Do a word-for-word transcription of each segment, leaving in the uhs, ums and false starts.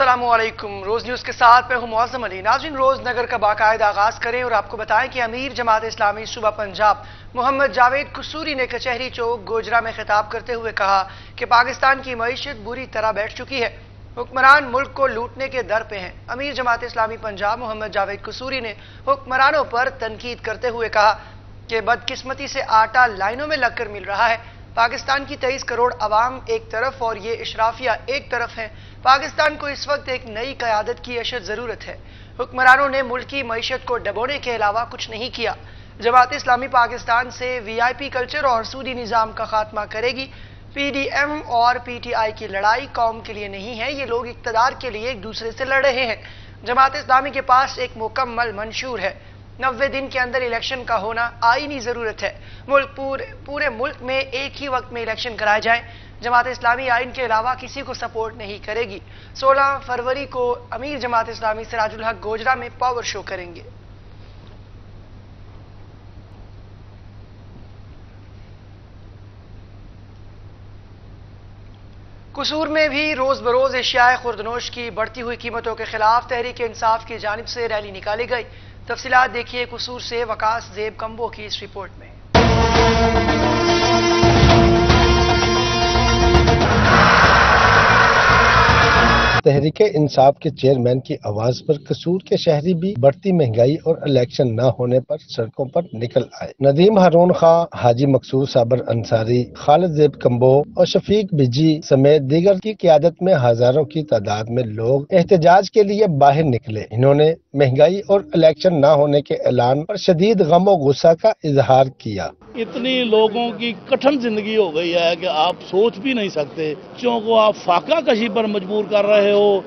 अस्सलाम वालेकुम। रोज न्यूज के साथ मैं हूं मोअज़्ज़म अली नाजिन। रोज नगर का बाकायदा आगाज करें और आपको बताएं कि अमीर जमात इस्लामी सूबा पंजाब मोहम्मद जावेद कसूरी ने कचहरी चौक गोजरा में खिताब करते हुए कहा कि पाकिस्तान की मईशत बुरी तरह बैठ चुकी है, हुक्मरान मुल्क को लूटने के दर पे हैं। अमीर जमात इस्लामी पंजाब मोहम्मद जावेद कसूरी ने हुक्मरानों पर तनकीद करते हुए कहा कि बदकिस्मती से आटा लाइनों में लगकर मिल रहा है। पाकिस्तान की तेईस करोड़ आवाम एक तरफ और ये इशराफिया एक तरफ हैं। पाकिस्तान को इस वक्त एक नई क़यादत की अशद ज़रूरत है। हुक्मरानों ने मुल्की मईशत को डबोने के अलावा कुछ नहीं किया। जमात इस्लामी पाकिस्तान से वी आई पी कल्चर और सूदी निज़ाम का खात्मा करेगी। पी डी एम और पी टी आई की लड़ाई कौम के लिए नहीं है, ये लोग इक़्तिदार के लिए एक दूसरे से लड़ रहे हैं। जमात इस्लामी के पास एक मुकम्मल मंशूर है। नब्बे दिन के अंदर इलेक्शन का होना आईनी ज़रूरत है। मुल्क पूरे पूरे मुल्क में एक ही वक्त में इलेक्शन कराए जाएं। जमात इस्लामी आइन के अलावा किसी को सपोर्ट नहीं करेगी। सोलह फरवरी को अमीर जमात इस्लामी सिराजुल हक गोजरा में पावर शो करेंगे। कसूर में भी रोज बरोज एशियाए खुर्दनोश की बढ़ती हुई कीमतों के खिलाफ तहरीक इंसाफ की जानिब से रैली निकाली गई। तफसीलात देखिए कसूर से वकास जेब कंबो की इस रिपोर्ट में। तहरीक इंसाफ के चेयरमैन की आवाज पर कसूर के शहरी भी बढ़ती महंगाई और इलेक्शन न होने पर सड़कों पर निकल आए। नदीम हरून खान, हाजी मकसूद साबर अंसारी, खालिद जेब कंबो और शफीक बिजी समेत दीगर की क़यादत में हजारों की तादाद में लोग एहतजाज के लिए बाहर निकले। इन्होंने महंगाई और इलेक्शन न होने के ऐलान पर शदीद गम और गुस्सा का इजहार किया। इतनी लोगों की कठिन जिंदगी हो गई है कि आप सोच भी नहीं सकते। बच्चों को आप फाका कशी पर मजबूर कर रहे हो,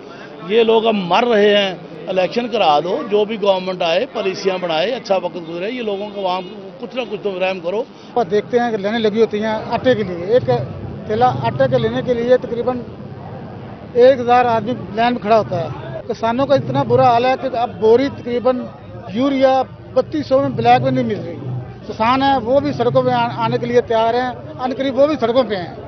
ये लोग अब मर रहे हैं। इलेक्शन करा दो, जो भी गवर्नमेंट आए, पॉलिसियां बनाए, अच्छा वक्त गुजरे, ये लोगों को वहाँ कुछ ना कुछ तो रहम करो। और देखते हैं कि लेने लगी होती हैं आटे के लिए, एक थैला आटे के लेने के लिए तकरीबन एक हजार आदमी लाइन में खड़ा होता है। किसानों का इतना बुरा हाल है कि अब बोरी तकरीबन यूरिया बत्तीस सौ में ब्लैक में नहीं मिल रही। किसान है वो भी सड़कों पर आने के लिए तैयार हैं, अनकरीब वो भी सड़कों पर हैं।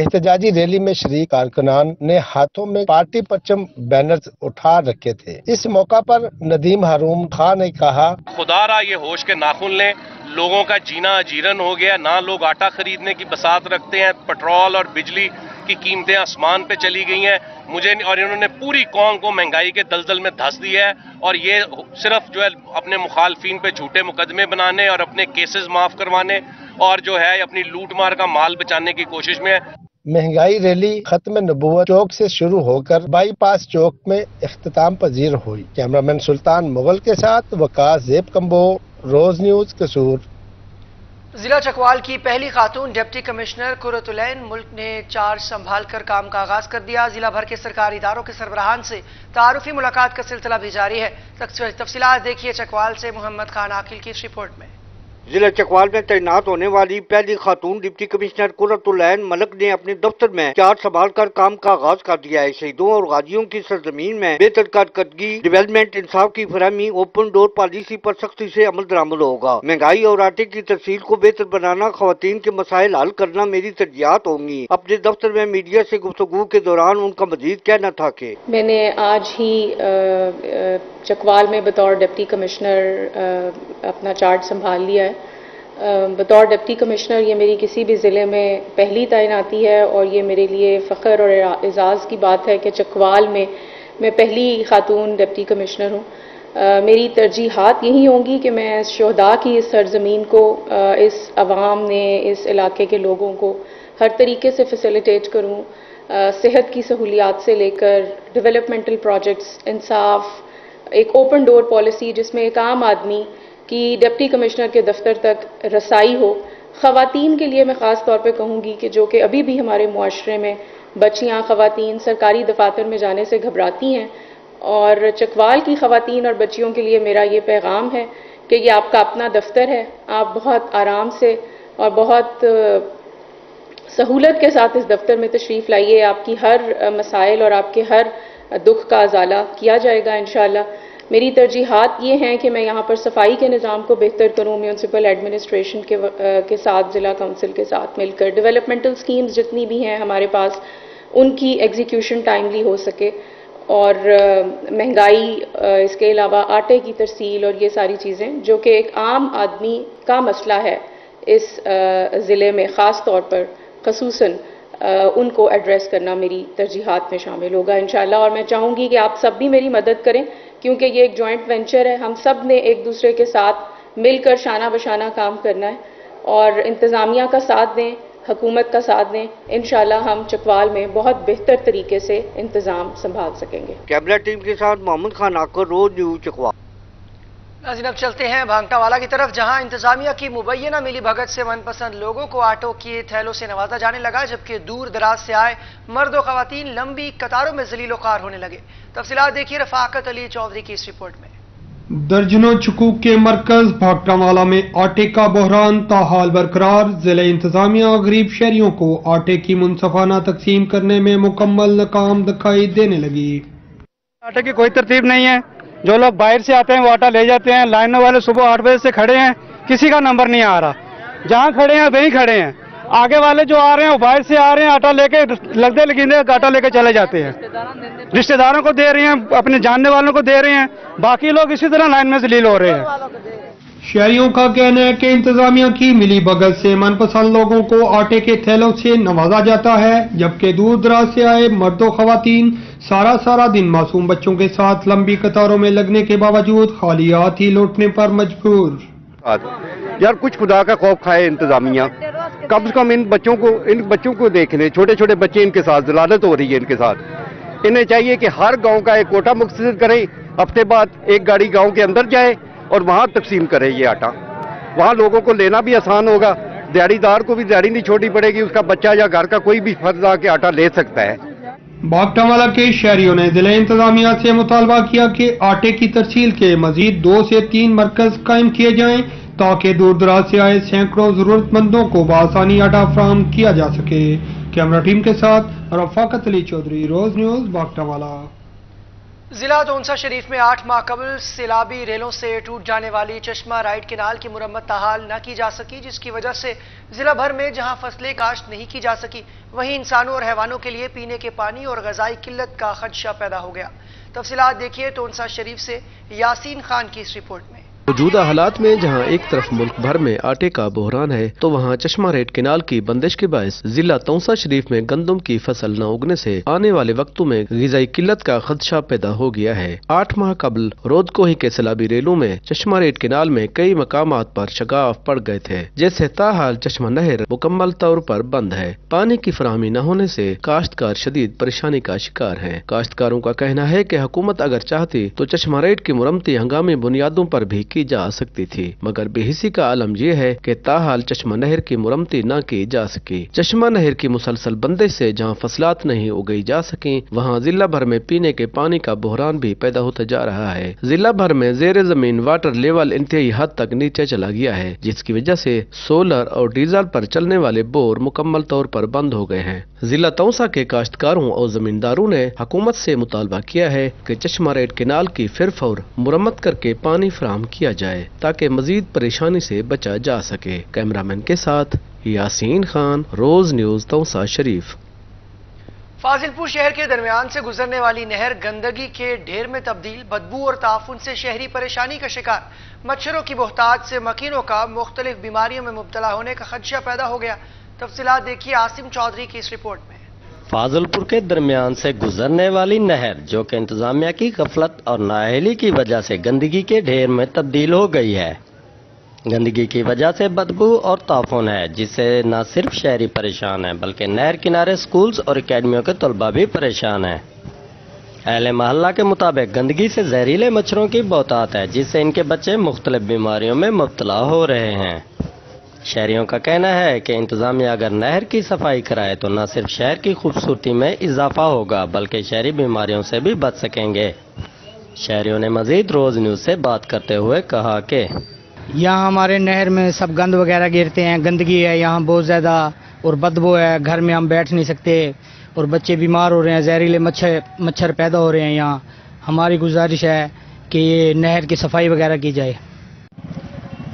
एहतजाजी रैली में शरीक कारकुनान ने हाथों में पार्टी परचम बैनर्स उठा रखे थे। इस मौका पर नदीम हरून खान ने कहा, खुदारा ये होश के नाखून लें, लोगों का जीना अजीरन हो गया। ना लोग आटा खरीदने की बसात रखते हैं, पेट्रोल और बिजली की कीमतें आसमान पे चली गई हैं। मुझे और इन्होंने पूरी कौम को महंगाई के दलदल में धंस दिया है और ये सिर्फ जो है अपने मुखालफीन पे झूठे मुकदमे बनाने और अपने केसेस माफ करवाने और जो है अपनी लूट मार का माल बचाने की कोशिश में है। महंगाई रैली खत्म नबूवत चौक से शुरू होकर बाईपास चौक में इख्तिताम पजीर हुई। कैमरामैन सुल्तान मुगल के साथ वकास जेब कंबो, रोज न्यूज कसूर। जिला चकवाल की पहली खातून डिप्टी कमिश्नर क़ुरतुल ऐन मलक ने चार्ज संभाल कर काम का आगाज कर दिया। जिला भर के सरकारी इदारों के सरबराहान से तारुफी मुलाकात का सिलसिला भी जारी है। तफसीलात देखिए चकवाल से मोहम्मद खान आखिल की इस रिपोर्ट में। जिला चकवाल में तैनात होने वाली पहली खातून डिप्टी कमिश्नर क़ुरतुल ऐन मलक ने अपने दफ्तर में चार्ज संभाल कर काम का आगाज कर दिया है। शहीदों और गाजियों की सरजमीन में बेहतर कारकर्दगी, डेवलपमेंट, इंसाफ की फराहमी, ओपन डोर पॉलिसी पर सख्ती से अमल दरामद होगा। महंगाई और आटे की तस्सील को बेहतर बनाना, खवातीन के मसाइल हल करना मेरी तरजीहत होंगी। अपने दफ्तर में मीडिया से गुफ्तगू के दौरान उनका मजीद कहना था कि मैंने आज ही चकवाल में बतौर डिप्टी कमिश्नर अपना चार्ज संभाल लिया है। बतौर डिप्टी कमिश्नर ये मेरी किसी भी ज़िले में पहली तैनाती है और ये मेरे लिए फ़ख्र और एजाज़ की बात है कि चकवाल में मैं पहली खातून डिप्टी कमिश्नर हूँ। मेरी तरजीहात यही होंगी कि मैं शोहदा की इस सरजमीन को, इस आवाम ने, इस इलाके के लोगों को हर तरीके से फैसिलिटेट करूँ। सेहत की सहूलियात से लेकर डेवलपमेंटल प्रोजेक्ट्स, इंसाफ, एक ओपन डोर पॉलिसी जिसमें एक आम आदमी कि डिप्टी कमिश्नर के दफ्तर तक रसाई हो। ख़वातीन के लिए मैं ख़ास तौर पे कहूँगी कि जो कि अभी भी हमारे मुआशरे में बच्चियाँ, ख़वातीन सरकारी दफातर में जाने से घबराती हैं और चकवाल की ख़वातीन और बच्चियों के लिए मेरा ये पैगाम है कि ये आपका अपना दफ्तर है, आप बहुत आराम से और बहुत सहूलत के साथ इस दफ्तर में तशरीफ़ लाइए। आपकी हर मसाइल और आपके हर दुख का अजाला किया जाएगा इंशाअल्लाह। मेरी तरजीहात ये हैं कि मैं यहाँ पर सफाई के निज़ाम को बेहतर करूँ, म्यूनसिपल एडमिनिस्ट्रेशन के, के साथ, ज़िला काउंसिल के साथ मिलकर डेवलपमेंटल स्कीम्स जितनी भी हैं हमारे पास उनकी एग्जीक्यूशन टाइमली हो सके और महंगाई, इसके अलावा आटे की तरसील और ये सारी चीज़ें जो कि एक आम आदमी का मसला है इस ज़िले में, ख़ास तौर पर खसूसन उनको एड्रेस करना मेरी तरजीहात में शामिल होगा इंशाल्लाह। और मैं चाहूँगी कि आप सब भी मेरी मदद करें क्योंकि ये एक जॉइंट वेंचर है, हम सब ने एक दूसरे के साथ मिलकर शाना बशाना काम करना है और इंतज़ामिया का साथ दें, हुकूमत का साथ दें, इंशाल्लाह हम चकवाल में बहुत बेहतर तरीके से इंतजाम संभाल सकेंगे। कैबिनेट टीम के साथ मोहम्मद खान आखिल, रोज न्यूज़ चकवाल। नाज़रीन अब चलते हैं भांगटावाला की तरफ, जहां इंतजामिया की मुबैना मिली भगत से मनपसंद लोगों को आटो के थैलों से नवाजा जाने लगा, जबकि दूर दराज से आए मर्द और खवातीन लंबी कतारों में ज़लील-ओ-ख़ार होने लगे। तफसीलात देखिए रफाकत अली चौधरी की इस रिपोर्ट में। दर्जनों चुकूक के मरकज भागटावाला में आटे का बहरान ताहाल बरकरार, जिला इंतजामिया गरीब शहरियों को आटे की मुनसफाना तकसीम करने में मुकम्मल नाकाम दिखाई देने लगी। आटे की कोई तरतीब नहीं है, जो लोग बाहर से आते हैं वो आटा ले जाते हैं, लाइनों वाले सुबह आठ बजे से खड़े हैं, किसी का नंबर नहीं आ रहा, जहाँ खड़े हैं वहीं खड़े हैं, आगे वाले जो आ रहे हैं वो बाहर से आ रहे हैं, आटा लेके लगते लगींदे आटा लेके चले जाते हैं, रिश्तेदारों को दे रहे हैं, अपने जानने वालों को दे रहे हैं, बाकी लोग इसी तरह लाइन में जलील हो रहे हैं। शहरियों का कहना है कि इंतजामिया की मिली भगत से मनपसंद लोगों को आटे के थैलों से नवाजा जाता है, जबकि दूर दराज से आए मर्दों खवातीन सारा सारा दिन मासूम बच्चों के साथ लंबी कतारों में लगने के बावजूद खाली हाथ ही लौटने पर मजबूर। यार कुछ खुदा का खौफ खाए इंतजामिया, कम से कम इन बच्चों को इन बच्चों को देखने, छोटे छोटे बच्चे इनके साथ जलालत हो रही है इनके साथ। इन्हें चाहिए कि हर गाँव का एक कोटा मुख्तसर करे, हफ्ते बाद एक गाड़ी गाँव के अंदर जाए और वहाँ तकसीम करे ये आटा, वहाँ लोगों को लेना भी आसान होगा, दिहाड़ीदार को भी दिहाड़ी नहीं छोड़नी पड़ेगी, उसका बच्चा या घर का कोई भी फर्द आके आटा ले सकता है। भागटावाला के शहरियों ने जिला इंतजामिया से मुतालबा किया कि आटे की तरसील के मजीद दो से तीन मरकज कायम किए जाएं ताकि दूर दराज से आए सैकड़ों जरूरतमंदों को बआसानी आटा फराहम किया जा सके। कैमरा टीम के साथ रफाकत अली चौधरी, रोज न्यूज भागटावाला। जिला दौनसा शरीफ में आठ माह कबल सैलाबी रेलों से टूट जाने वाली चश्मा राइट केनाल की मुरम्मत बहाल न की जा सकी, जिसकी वजह से जिला भर में जहां फसलें काश्त नहीं की जा सकी, वहीं इंसानों और हैवानों के लिए पीने के पानी और गजाई किल्लत का खदशा पैदा हो गया। तफसीलात देखिए दौनसा शरीफ से यासिन खान की इस रिपोर्ट में। मौजूदा हालात में जहां एक तरफ मुल्क भर में आटे का बहरान है, तो वहां चश्मा रेट केनाल की बंदिश के बायस जिला तौसा शरीफ में गंदम की फसल न उगने से आने वाले वक्तों में ग़िज़ाई किल्लत का खदशा पैदा हो गया है। आठ माह कबल रोदकोही के सैलाबी रेलों में चश्मा रेट केनाल में कई मकामात पर शगाफ पड़ गए थे, जैसे ताहाल चश्मा नहर मुकम्मल तौर पर बंद है। पानी की फराहमी न होने से काश्तकार शदीद परेशानी का शिकार है। काश्तकारों का कहना है की हुकूमत अगर चाहती तो चश्मा रेट की मुरम्मती हंगामी बुनियादों पर भी की जा सकती थी, मगर बेहिसी का आलम यह है कि ताहाल चश्मा नहर की मुरम्मती न की जा सकी। चश्मा नहर की मुसलसल बंदिश से जहां फसलात नहीं उगाई जा सकी, वहां जिला भर में पीने के पानी का बहरान भी पैदा होता जा रहा है। जिला भर में जेर जमीन वाटर लेवल इंतहाई हद तक नीचे चला गया है, जिसकी वजह से सोलर और डीजल पर चलने वाले बोर मुकम्मल तौर पर बंद हो गए हैं। जिला तौसा के काश्तकारों और जमींदारों ने हुकूमत से मुतालबा किया है कि चश्मा रेट केनाल की फिरफौर मुरम्मत करके पानी फराहम किया जाए ताकि मजीद परेशानी से बचा जा सके। कैमरामैन के साथ यासीन खान, रोज न्यूज तौसा शरीफ। फाजिलपुर शहर के दरमियान से गुजरने वाली नहर गंदगी के ढेर में तब्दील, बदबू और ताफुन से शहरी परेशानी का शिकार, मच्छरों की बहतात से मकीनों का मुख्तलिफ बीमारियों में मुब्तला होने का खदशा पैदा हो गया। तफसीलात देखिए आसिम चौधरी की इस रिपोर्ट में। फाजलपुर के दरमियान से गुजरने वाली नहर जो कि इंतजामिया की गफलत और नाअहली की वजह से गंदगी के ढेर में तब्दील हो गई है। गंदगी की वजह से बदबू और ताफुन है, जिससे न सिर्फ शहरी परेशान है बल्कि नहर किनारे स्कूल्स और अकेडमियों के तलबा भी परेशान हैं। अहले मोहल्ला के मुताबिक गंदगी से जहरीले मच्छरों की बहतात है, जिससे इनके बच्चे मुख्तलिफ बीमारियों में मुब्तला हो रहे हैं। शहरियों का कहना है कि इंतजामिया अगर नहर की सफाई कराए तो न सिर्फ शहर की खूबसूरती में इजाफा होगा बल्कि शहरी बीमारियों से भी बच सकेंगे। शहरियों ने मजीद रोज न्यूज से बात करते हुए कहा कि यहाँ हमारे नहर में सब गंद वगैरह गिरते हैं, गंदगी है यहाँ बहुत ज़्यादा और बदबू है, घर में हम बैठ नहीं सकते और बच्चे बीमार हो रहे हैं, जहरीले मच्छर मच्छर पैदा हो रहे हैं यहाँ। हमारी गुजारिश है कि ये नहर की सफाई वगैरह की जाए।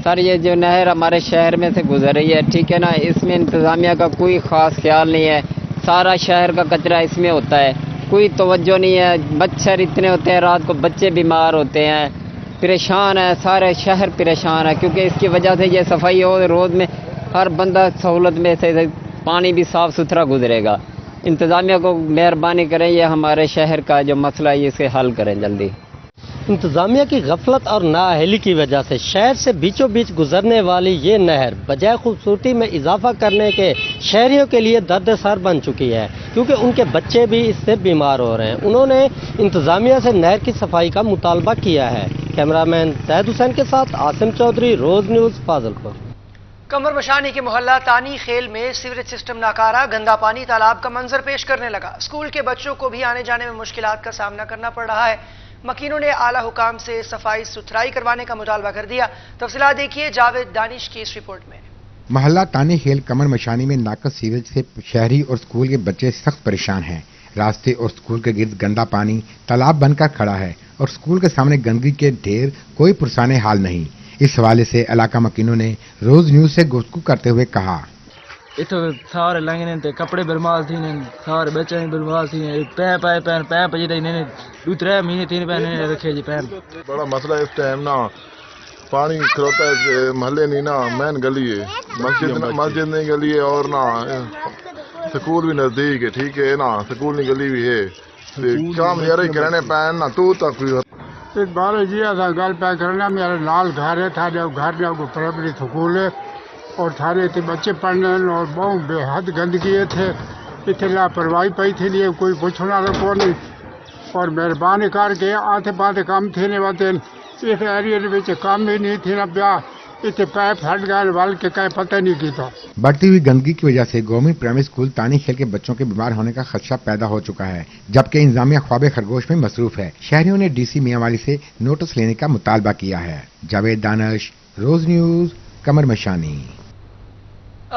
सर ये जो नहर हमारे शहर में से गुजर रही है, ठीक है ना, इसमें इंतज़ामिया का कोई ख़ास ख्याल नहीं है, सारा शहर का कचरा इसमें होता है कोई तवज्जो नहीं है। मच्छर इतने होते हैं, रात को बच्चे बीमार होते हैं, परेशान है, सारे शहर परेशान है, क्योंकि इसकी वजह से ये सफाई हो रोज़ में हर बंदा सहूलत में से पानी भी साफ़ सुथरा गुजरेगा। इंतज़ामिया को मेहरबानी करें, यह हमारे शहर का जो मसला है इसे हल करें जल्दी। इंतज़ामिया की गफलत और नाअहली की वजह से शहर से बीचों बीच गुजरने वाली ये नहर बजाय खूबसूरती में इजाफा करने के शहरियों के लिए दर्दसार बन चुकी है, क्योंकि उनके बच्चे भी इससे बीमार हो रहे हैं। उन्होंने इंतज़ामिया से नहर की सफाई का मुतालबा किया है। कैमरामैन सैद हुसैन के साथ आसिम चौधरी, रोज़ न्यूज़, फाजिलपुर। कमर बशानी के मोहल्ला तानी खेल में सीवरेज सिस्टम नाकारा, गंदा पानी तालाब का मंजर पेश करने लगा। स्कूल के बच्चों को भी आने जाने में मुश्किलात का सामना करना पड़ रहा है। मकीनों ने आला हुकाम से सफाई सुथराई करवाने का मुतालबा कर दिया। तफसीलात देखिए जावेद दानिश की इस रिपोर्ट में। मोहल्ला तानी खेल कमर मशानी में नाकस सीवरेज से शहरी और स्कूल के बच्चे सख्त परेशान हैं। रास्ते और स्कूल के गिर्द गंदा पानी तालाब बनकर खड़ा है और स्कूल के सामने गंदगी के ढेर, कोई पुरसाने हाल नहीं। इस हवाले से इलाका मकीनों ने रोज न्यूज से गुफ्तगू करते हुए कहा, इतो सारे लंगने ते कपड़े बरमाल थी ने, सारे बच्चे बरमाल थी ने, पै पै पै पै पजे दे ने, दो त्रै महीने तीन महीने ने रखे जी पैन। बड़ा मसला इस टाइम ना, पानी खरोता महल्ले नहीं ना, मैन गली है, मस्जिद मस्जिद नहीं गली है, और ना स्कूल भी नजदीक है, ठीक है ना, स्कूल नहीं गली भी है, काम यार ही कराने पैन ना। तू तक बारह जी था गल पै करना, मेरा लाल घर है था, जब घर जब प्राइमरी स्कूल है और थारे इतने बच्चे पढ़ने और बहुत बेहद गंदगी थे, इतने लापरवाही पई थी, लिए कोई पूछना को नहीं। और मेहरबानी करके आते पाते काम थे वाते, इस एरिए में काम ही नहीं थी ना, ब्याह इतने पैप हट गए वाल के कहीं पता नहीं किया। बढ़ती हुई गंदगी की वजह से गवर्नमेंट प्राइमरी स्कूल तानी खेल के बच्चों के बीमार होने का खदशा पैदा हो चुका है, जबकि इंतजामिया ख्वाब खरगोश में मसरूफ है। शहरियों ने डी सी मियाँवाली से नोटिस लेने का मुतालबा किया है। जावेद दानिश, रोज न्यूज, कमर मशानी।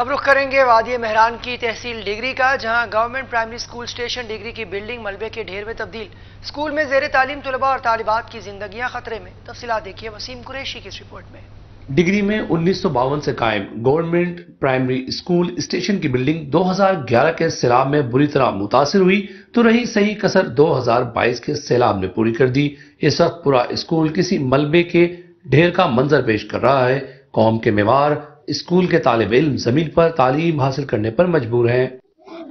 अब रुख करेंगे वादी मेहरान की तहसील डिग्री का, जहां government primary school station Digri की बिल्डिंग मलबे के ढेर में तब्दील। स्कूल में जेर तालीम तलबा और तालिबात की जिंदगियां खतरे में। तफसीलात देखिए वसीम कुरेशी की इस रिपोर्ट में। डिग्री में उन्नीस सौ बावन से कायम गवर्नमेंट प्राइमरी स्कूल स्टेशन की बिल्डिंग दो हजार ग्यारह के सैलाब में बुरी तरह मुतासर हुई, तो रही सही कसर दो हजार बाईस के सैलाब ने पूरी कर दी। इस वक्त पूरा स्कूल किसी मलबे के ढेर का मंजर पेश कर रहा है। कौम के मेवार स्कूल के तालिब इल्म जमीन पर तालीम हासिल करने पर मजबूर हैं।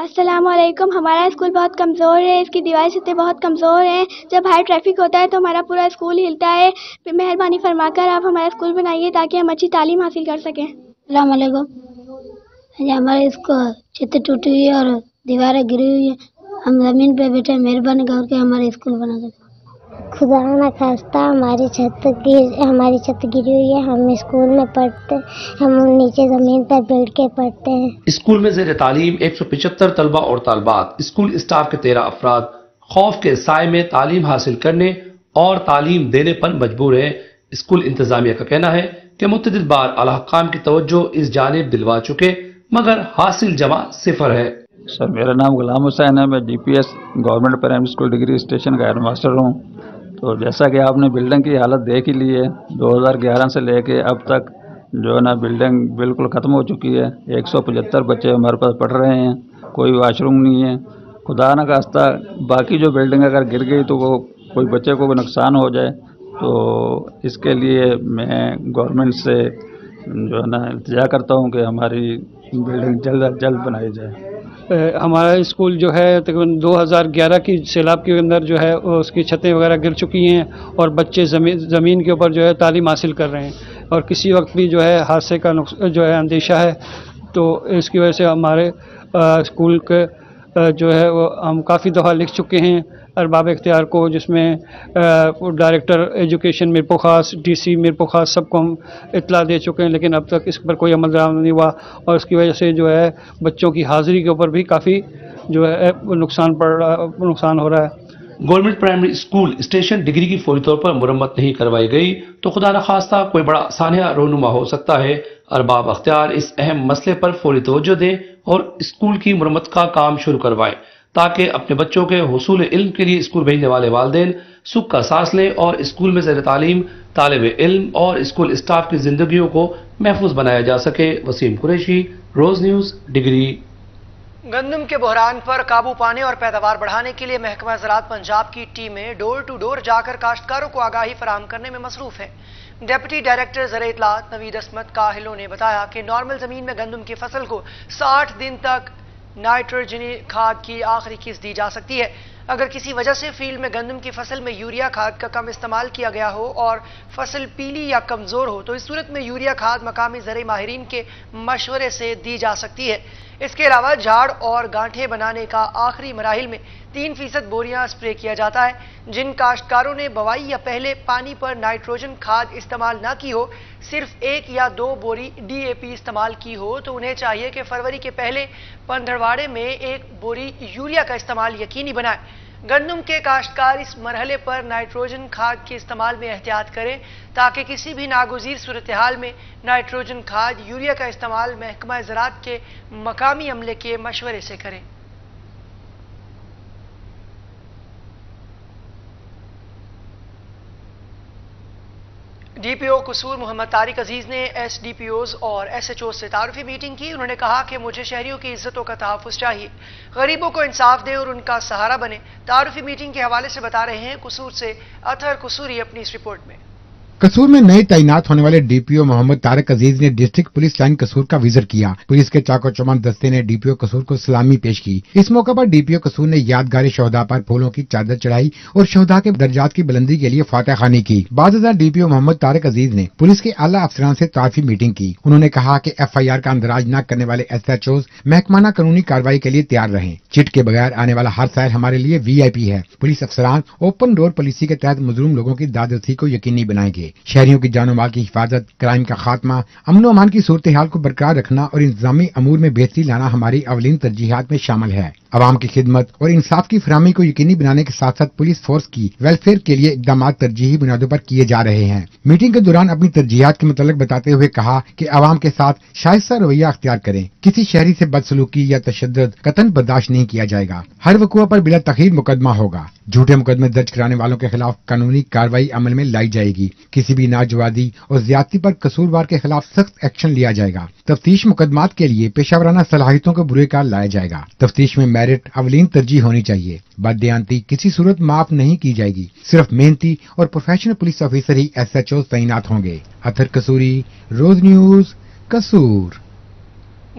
अस्सलामुअलैकुम। हमारा स्कूल बहुत कमज़ोर है, इसकी दीवारें सतह बहुत कमज़ोर हैं। जब हाई ट्रैफिक होता है तो हमारा पूरा स्कूल हिलता है। मेहरबानी फरमाकर आप हमारा स्कूल बनाइए ताकि हम अच्छी तालीम हासिल कर सकें। अस्सलामुअलैकुम। हमारे स्कूल छत टूटी हुई है और दीवारें गिरी हुई है, हम जमीन पर बैठे, मेहरबानी करके हमारे स्कूल बना दें। खुदा ना खास्ता हमारी छत गिर हमारी छत गिरी हुई है, हम स्कूल में पढ़ते, हम नीचे जमीन पर बैठ के पढ़ते हैं। स्कूल में जेर तालीम एक सौ पिचहत्तर तलबा और तालबात, स्कूल स्टाफ के तेरह अफराद खौफ के साय में तालीम हासिल करने और तालीम देने पर मजबूर है। स्कूल इंतजामिया का कहना है कि मुतअद्दिद बार आला हुक्काम की तवज्जो इस जानिब दिलवा चुके, मगर हासिल जमा सिफर है। सर मेरा नाम गुलाम हुसैन है, मैं D P S government primary school Digri station का हेड मास्टर हूँ। तो जैसा कि आपने बिल्डिंग की हालत देख ही ली है, दो हज़ार ग्यारह से लेके अब तक जो है ना बिल्डिंग बिल्कुल ख़त्म हो चुकी है। एक सौ पचहत्तर बच्चे हमारे पास पढ़ रहे हैं, कोई वाशरूम नहीं है। खुदा न खास्ता बाकी जो बिल्डिंग अगर गिर गई तो वो कोई बच्चे को नुकसान हो जाए, तो इसके लिए मैं गवर्नमेंट से जो है ना इल्तिजा करता हूँ कि हमारी बिल्डिंग जल्द अज जल्द बनाई जाए। हमारा स्कूल जो है तकरीबन दो हज़ार ग्यारह की सैलाब के अंदर जो है उसकी छतें वगैरह गिर चुकी हैं और बच्चे ज़मीन ज़मीन के ऊपर जो है तालीम हासिल कर रहे हैं, और किसी वक्त भी जो है हादसे का जो है अंदेशा है। तो इसकी वजह से हमारे आ, स्कूल के आ, जो है वो हम काफ़ी दफ़ा लिख चुके हैं अरबाब इख्तियार को, जिसमें डायरेक्टर एजुकेशन मिरपो खास, डी सी मिरपो खास, सबको हम इतला दे चुके हैं, लेकिन अब तक इस पर कोई अमल दरामद नहीं हुआ। और इसकी वजह से जो है बच्चों की हाज़िरी के ऊपर भी काफ़ी जो है नुकसान पड़ रहा नुकसान हो रहा है। Government primary school station Digri की फौरी तौर पर मुरम्मत नहीं करवाई गई तो खुदा न खास्ता कोई बड़ा सानहा रोनुमा हो सकता है। अरबाब अख्तियार इस अहम मसले पर फौरी तवज्जो दें और स्कूल की मुरम्मत का काम शुरू करवाएं, ताकि अपने बच्चों के हुसूल इल्म के लिए स्कूल भेजने वाले वालिदैन सुख का सांस लें और स्कूल में ज़ेर तालीम तालिब इल्म और स्कूल स्टाफ की जिंदगियों को महफूज बनाया जा सके। वसीम कुरैशी, रोज़ न्यूज़, डिग्री। गंदम के बहरान पर काबू पाने और पैदावार बढ़ाने के लिए महकमा ज़राअत पंजाब की टीमें डोर टू डोर जाकर काश्तकारों को आगाही फराहम करने में मसरूफ हैं। डिप्टी डायरेक्टर ज़राअत इत्तलाआत नवीद असमत काहलो ने बताया कि नॉर्मल ज़मीन में गंदम की फसल को साठ दिन तक नाइट्रोजनी खाद की आखिरी किस्त दी जा सकती है। अगर किसी वजह से फील्ड में गंदम की फसल में यूरिया खाद का कम इस्तेमाल किया गया हो और फसल पीली या कमज़ोर हो तो इस सूरत में यूरिया खाद मकामी ज़रूरी माहिरीन के मशवरे से दी जा सकती है। इसके अलावा झाड़ और गांठें बनाने का आखिरी मराहिल में तीन फीसद बोरियाँ स्प्रे किया जाता है। जिन काश्तकारों ने बवाई या पहले पानी पर नाइट्रोजन खाद इस्तेमाल न की हो, सिर्फ एक या दो बोरी डी ए पी इस्तेमाल की हो तो उन्हें चाहिए कि फरवरी के पहले पंद्रहवाड़े में एक बोरी यूरिया का इस्तेमाल यकीनी बनाएं। गंदम के काश्तकार इस मरहले पर नाइट्रोजन खाद के इस्तेमाल में एहतियात करें ताकि किसी भी नागुज़ीर सूरत हाल में नाइट्रोजन खाद यूरिया का इस्तेमाल महकमा ज़राअत के मकामी अमले के मशवरे से करें। डीपीओ क़सूर मोहम्मद तारिक अजीज ने एसडीपीओज़ और एसएचओ से तारुफी मीटिंग की। उन्होंने कहा कि मुझे शहरियों की इज्जतों का तहफ़्फ़ुज़ चाहिए, गरीबों को इंसाफ दे और उनका सहारा बने। तारुफी मीटिंग के हवाले से बता रहे हैं क़सूर से अथहर कसूरी अपनी इस रिपोर्ट में। कसूर में नए तैनात होने वाले डीपीओ मोहम्मद तारिक अजीज ने डिस्ट्रिक्ट पुलिस लाइन कसूर का विजिट किया। पुलिस के चाको चौबंद दस्ते ने डीपीओ कसूर को सलामी पेश की। इस मौके पर डीपीओ कसूर ने यादगार शोहदा पर फूलों की चादर चढ़ाई और शोहदा के दर्जात की बुलंदी के लिए फातह खानी की। बाद डीपीओ मोहम्मद तारिक अजीज ने पुलिस के आला अफसरान से तारफी मीटिंग की। उन्होंने कहा की एफ आई आर का अंदराज न करने वाले एस एच ओज महकमाना कानूनी कार्रवाई के लिए तैयार रहे। चिट के बगैर आने वाला हर साल हमारे लिए वी आई पी है। पुलिस अफसरान ओपन डोर पॉलिसी के तहत मजलूम लोगों की दादरसी को यकीनी बनाएंगे। शहरियों की जानो माल की हिफाजत, क्राइम का खात्मा, अमन अमान की सूरत हाल को बरकरार रखना और इंतजामी अमूर में बेहतरी लाना हमारी अवलीन तरजीहात में शामिल है। अवाम की खिदमत और इंसाफ की फरहमी को यकीनी बनाने के साथ साथ पुलिस फोर्स की वेलफेयर के लिए इकदाम तरजीही बुनियादों पर किए जा रहे हैं। मीटिंग के दौरान अपनी तरजीहात के मुतालिक बताते हुए कहा कि अवाम के साथ शाइस्ता रवैया अख्तियार करें। किसी शहरी से बदसलूकी या तशद्दुद कतन बर्दाश्त नहीं किया जाएगा। हर वकूआ पर बिला तखीर मुकदमा होगा। झूठे मुकदमे दर्ज कराने वालों के खिलाफ कानूनी कार्रवाई अमल में लाई जाएगी। किसी भी नाजवादी और ज्यादती पर कसूरवार के खिलाफ सख्त एक्शन लिया जाएगा। तफ्तीश मुकदमात के लिए पेशावराना सलाहियतों को बुरेकार लाया जाएगा। तफ्तीश में मेरिट अवलीन तरजीह होनी चाहिए। बददयांती किसी सूरत माफ नहीं की जाएगी। सिर्फ मेहनती और प्रोफेशनल पुलिस ऑफिसर ही एस एच ओ तैनात होंगे। अथहर कसूरी, रोज न्यूज, कसूर।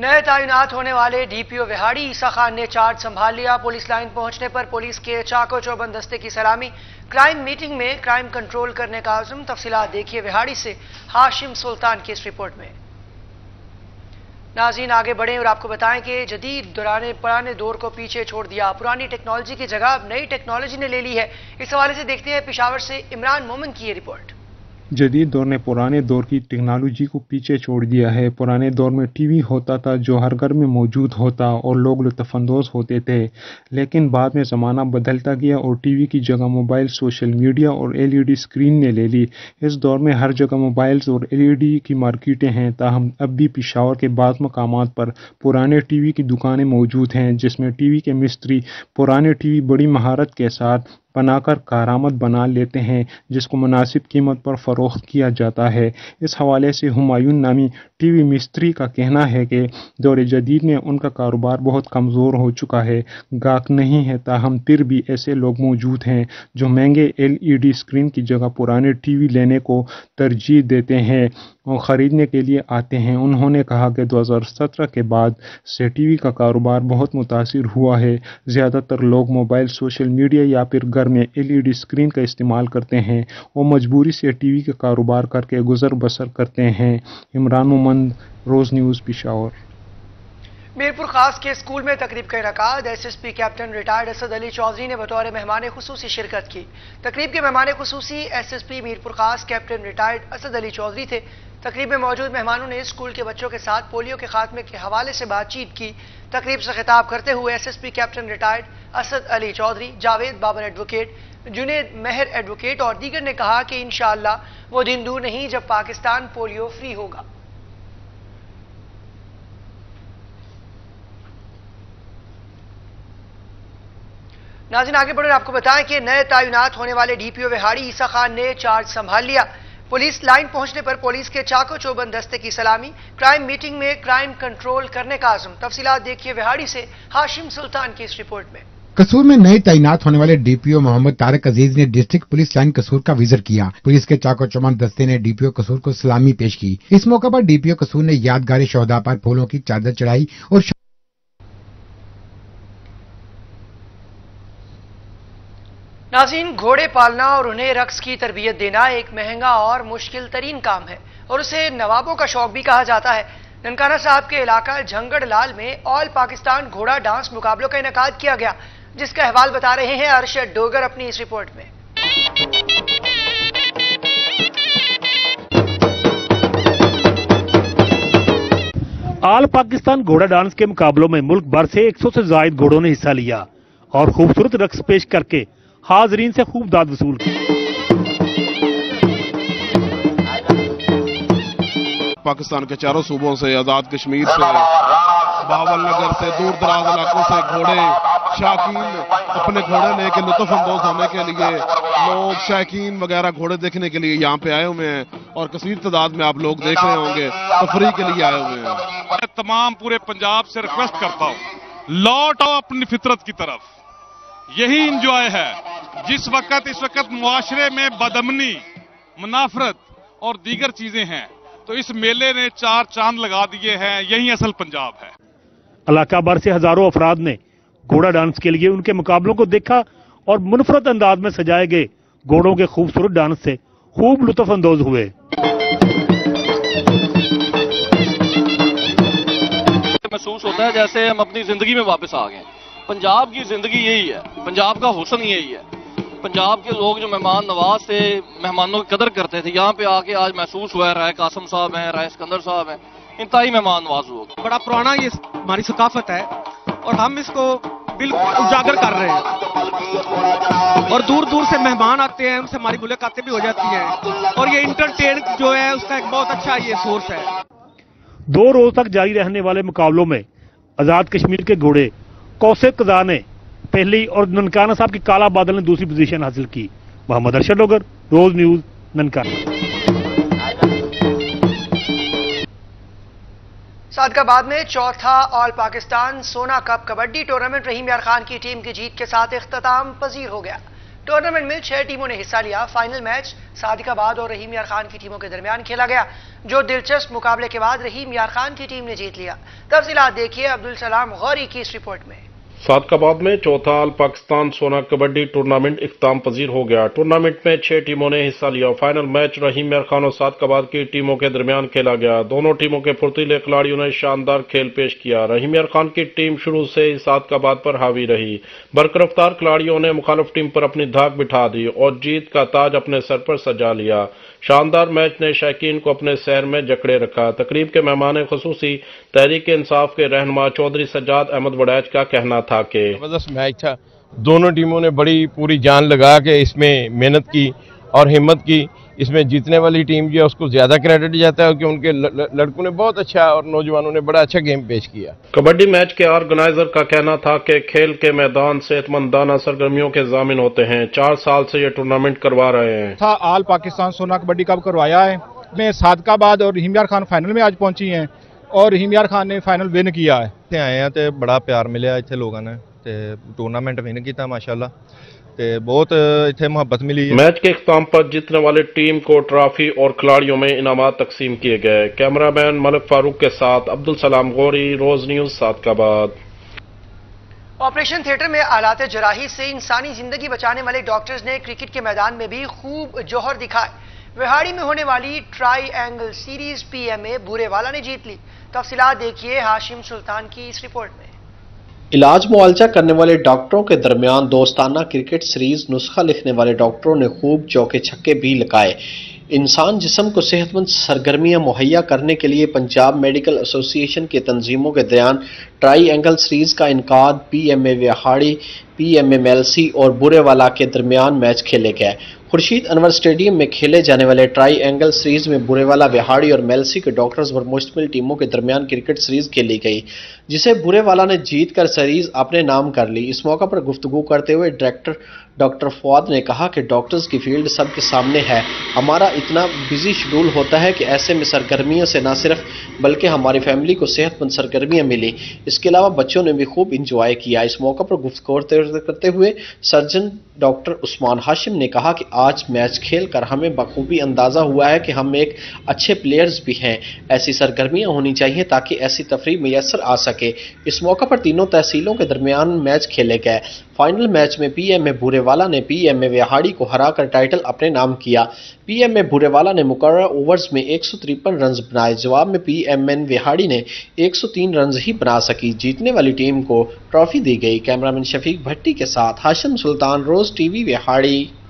नए तैनात होने वाले डीपीओ विहाड़ी ईसा खान ने चार्ज संभाल लिया। पुलिस लाइन पहुंचने पर पुलिस के चाको चौबंद दस्ते की सलामी, क्राइम मीटिंग में क्राइम कंट्रोल करने का आज़म। तफसीलात देखिए विहाड़ी से हाशिम सुल्तान की इस रिपोर्ट में। नाज़रीन आगे बढ़ें और आपको बताएं कि जदीद दौरान पुराने दौर को पीछे छोड़ दिया, पुरानी टेक्नोलॉजी की जगह अब नई टेक्नोलॉजी ने ले ली है। इस हवाले से देखते हैं पेशावर से इमरान मोमन की ये रिपोर्ट। जदीद दौर ने पुराने दौर की टेक्नोलॉजी को पीछे छोड़ दिया है। पुराने दौर में टीवी होता था जो हर घर में मौजूद होता और लोग लुत्फ़अंदोज़ होते थे, लेकिन बाद में ज़माना बदलता गया और टीवी की जगह मोबाइल, सोशल मीडिया और एलईडी स्क्रीन ने ले ली। इस दौर में हर जगह मोबाइल्स और एलईडी की मार्केटें हैं, ताहम अब भी पेशावर के बाद मकामात पर पुराने टीवी की दुकानें मौजूद हैं जिसमें टीवी के मिस्त्री पुराने टीवी बड़ी महारत के साथ बनाकर कारामद बना लेते हैं जिसको मुनासिब कीमत पर फ़रोख्त किया जाता है। इस हवाले से हुमायूं नामी टीवी मिस्त्री का कहना है कि दौर जदीद में उनका कारोबार बहुत कमज़ोर हो चुका है, गाहक नहीं है, ताहम फिर भी ऐसे लोग मौजूद हैं जो महंगे एलईडी स्क्रीन की जगह पुराने टीवी लेने को तरजीह देते हैं और ख़रीदने के लिए आते हैं। उन्होंने कहा कि दो हज़ार सत्रह के बाद से टीवी का कारोबार बहुत मुतासिर हुआ है। ज़्यादातर लोग मोबाइल, सोशल मीडिया या फिर घर में एलईडी स्क्रीन का इस्तेमाल करते हैं और मजबूरी से टीवी का कारोबार करके गुजर बसर करते हैं। इमरान मोमन, रोज़ न्यूज़, पेशावर। मीरपुर खास के स्कूल में तकरीब का इनकाद। S S P captain retired Asad Ali Chaudhry ने बतौर मेहमान खुसूसी शिरकत की। तकरीब के मेहमान खुसूसी S S P Mirpur Khas captain retired Asad Ali Chaudhry थे। तकरीब में मौजूद मेहमानों ने स्कूल के बच्चों के साथ पोलियो के खात्मे के हवाले से बातचीत की। तकरीब से खिताब करते हुए SSP captain retired Asad Ali Chaudhry, Javed Babar advocate, Junaid Mehar advocate और दीगर ने कहा कि इंशाअल्लाह वो दिन दूर नहीं जब पाकिस्तान पोलियो फ्री होगा। नाज़रीन आगे बढ़कर आपको बताएं कि नए तैनात होने वाले डीपीओ विहाड़ी ईसा खान ने चार्ज संभाल लिया। पुलिस लाइन पहुंचने पर पुलिस के चाको चौबंद दस्ते की सलामी, क्राइम मीटिंग में क्राइम कंट्रोल करने का आजम। तफसीलात देखिए विहाड़ी से हाशिम सुल्तान की इस रिपोर्ट में। कसूर में नए तैनात होने वाले डीपीओ मोहम्मद तारिक अजीज ने डिस्ट्रिक्ट पुलिस लाइन कसूर का विजिट किया। पुलिस के चाको चौबंद दस्ते ने डीपीओ कसूर को सलामी पेश की। इस मौके पर डीपीओ कसूर ने यादगारी शोहदा पर फूलों की चादर चढ़ाई और नाज़रीन घोड़े पालना और उन्हें रक्स की तरबियत देना एक महंगा और मुश्किल तरीन काम है और उसे नवाबों का शौक भी कहा जाता है। ननकाना साहब के इलाका झंगड़ लाल में ऑल पाकिस्तान घोड़ा डांस मुकाबलों का इनेकाद किया गया, जिसका अहवाल बता रहे हैं अर्शद डोगर अपनी इस रिपोर्ट में। ऑल पाकिस्तान घोड़ा डांस के मुकाबलों में मुल्क भर से एक सौ से जायद घोड़ों ने हिस्सा लिया और खूबसूरत रक्स पेश करके हाजरीन से खूब दाद वसूल की। पाकिस्तान के चारों सूबों से, आजाद कश्मीर से, बावल नगर से, दूर दराज इलाकों से घोड़े शाकीन अपने घोड़े लेके लुत्फ अंदोज होने के लिए लोग शाकीन वगैरह घोड़े देखने के लिए यहाँ पे आए हुए हैं और कसीर तादाद में आप लोग देख रहे होंगे तफरी के लिए आए हुए हैं। मैं तमाम पूरे पंजाब से रिक्वेस्ट करता हूँ, लौट आओ अपनी फितरत की तरफ। यही इंजॉय है जिस वक्त इस वक्त मुआशरे में बदमनी, मुनाफरत और दीगर चीजें हैं, तो इस मेले ने चार चांद लगा दिए हैं। यही असल पंजाब है। इलाका भर से हजारों अफराद ने घोड़ा डांस के लिए उनके मुकाबलों को देखा और मुनफरद अंदाज में सजाए गए घोड़ों के खूबसूरत डांस से खूब लुत्फ अंदोज हुए। महसूस होता है जैसे हम अपनी जिंदगी में वापस आ गए। पंजाब की जिंदगी यही है, पंजाब का हुस्न यही है। पंजाब के लोग जो मेहमान नवाज थे, मेहमानों की कदर करते थे, यहाँ पे आके आज महसूस हुआ है। राय कासम साहब हैं, राय सिकंदर साहब हैं, इंतहाई मेहमान नवाज लोग। बड़ा पुराना ये हमारी सकाफत है और हम इसको बिल्कुल उजागर कर रहे हैं और दूर दूर से मेहमान आते हैं, उनसे हमारी मुलाकातें भी हो जाती हैं और ये इंटरटेन जो है उसका एक बहुत अच्छा ये सोर्स है। दो रोज तक जारी रहने वाले मुकाबलों में आजाद कश्मीर के घोड़े कौसे कजा ने पहली और ननकाना साहब की काला बादल ने दूसरी पोजीशन हासिल की। मोहम्मद अर्शद लोगर, रोज न्यूज, ननकाना। सादगाबाद में चौथा ऑल पाकिस्तान सोना कप कबड्डी टूर्नामेंट रहीम यार खान की टीम की जीत के साथ इख्तिताम पजीर हो गया। टूर्नामेंट में छह टीमों ने हिस्सा लिया। फाइनल मैच सादगाबाद और रहीम यार खान की टीमों के दरमियान खेला गया, जो दिलचस्प मुकाबले के बाद रहीम यार खान की टीम ने जीत लिया। तफसीलात देखिए अब्दुल सलाम गौरी की इस रिपोर्ट में। सादगाबाद में चौथा ऑल पाकिस्तान सोना कबड्डी टूर्नामेंट इख्तिताम पजीर हो गया। टूर्नामेंट में छह टीमों ने हिस्सा लिया। फाइनल मैच रहीम यार खान और सादगाबाद की टीमों के दरमियान खेला गया। दोनों टीमों के फुर्तीले खिलाड़ियों ने शानदार खेल पेश किया। रहीम यार खान की टीम शुरू से ही सादगाबाद पर हावी रही। बरकरफ्तार खिलाड़ियों ने मुखालिफ टीम पर अपनी धाक बिठा दी और जीत का ताज अपने सर पर सजा लिया। शानदार मैच ने शायकीन को अपने शहर में जकड़े रखा। तकरीब के मेहमान खुसूसी तहरीक इंसाफ के रहनुमा चौधरी सज्जाद अहमद वड़ैच का कहना था कि जबरदस्त मैच था। दोनों टीमों ने बड़ी पूरी जान लगा के इसमें मेहनत की और हिम्मत की। इसमें जीतने वाली टीम जो है उसको ज्यादा क्रेडिट जाता है कि उनके लड़कों ने बहुत अच्छा और नौजवानों ने बड़ा अच्छा गेम पेश किया। कबड्डी मैच के ऑर्गेनाइजर का कहना था कि खेल के मैदान सेहतमंदाना सरगर्मियों के जामिन होते हैं। चार साल से ये टूर्नामेंट करवा रहे हैं। था ऑल पाकिस्तान सोना कबड्डी कप करवाया है में सादगाबाद और रहीम यार खान फाइनल में आज पहुंची है और रहीम यार खान ने फाइनल विन किया है। इतने आए हैं तो बड़ा प्यार मिले इतने लोगों ने, टूर्नामेंट विन किया माशाल्लाह, बहुत इतने मोहब्बत मिली। मैच के इख्तिताम पर जीतने वाली टीम को ट्रॉफी और खिलाड़ियों में इनामात तकसीम किए गए। कैमरामैन मलक फारूक के साथ Abdul Salam Ghauri, Roze news, Sadiqabad. Operation theatre में आलाते जराही से इंसानी जिंदगी बचाने वाले डॉक्टर्स ने क्रिकेट के मैदान में भी खूब जौहर दिखाए। विहाड़ी में होने वाली triangle series PMA Burewala ने जीत ली। तफसीलात देखिए हाशिम सुल्तान की इस रिपोर्ट में। इलाज मुआलजा करने वाले डॉक्टरों के दरमियान दोस्ताना क्रिकेट सीरीज नुस्खा लिखने वाले डॉक्टरों ने खूब चौके छक्के भी लगाए। इंसान जिस्म को सेहतमंद सरगर्मियां मुहैया करने के लिए पंजाब मेडिकल एसोसिएशन की तंजीमों के दरमियान ट्राई एंगल सीरीज का इनकार P M A Vehari P M M L C और बुरेवाला के दरमियान मैच खेले गए। खुर्शीद अनवर स्टेडियम में खेले जाने वाले ट्राई एंगल सीरीज में बुरेवाला, बिहाड़ी और मेलसी के डॉक्टर्स पर मुश्तमिल टीमों के दरमियान क्रिकेट सीरीज खेली गई, जिसे बुरेवाला ने जीत कर सीरीज अपने नाम कर ली। इस मौका पर गुफ्तगू करते हुए डायरेक्टर डॉक्टर फवाद ने कहा कि डॉक्टर्स की फील्ड सबके सामने है, हमारा इतना बिजी शेड्यूल होता है कि ऐसे में सरगर्मियों से ना सिर्फ बल्कि हमारी फैमिली को सेहतमंद सरगर्मियाँ मिली, इसके अलावा बच्चों ने भी खूब इंजॉय किया। इस मौका पर गुफ्तगू करते हुए सर्जन डॉक्टर उस्मान हाशिम ने कहा कि आज मैच खेलकर हमें बखूबी अंदाज़ा हुआ है कि हम एक अच्छे प्लेयर्स भी हैं, ऐसी सरगर्मियां होनी चाहिए ताकि ऐसी तफरी मैसर आ सके। इस मौका पर तीनों तहसीलों के दरमियान मैच खेले गए। फाइनल मैच में पीएमए बुरेवाला ने पीएमए विहाड़ी को हराकर टाइटल अपने नाम किया। पीएमए बुरेवाला ने मुकर्रर ओवर्स में एक सौ तिरपन रन बनाए, जवाब में पीएमएन विहाड़ी ने एक सौ तीन रन ही बना सकी। जीतने वाली टीम को ट्रॉफी दी गई। कैमरामैन शफीक भट्टी के साथ हाशिम सुल्तान, रोज टीवी, विहाड़ी।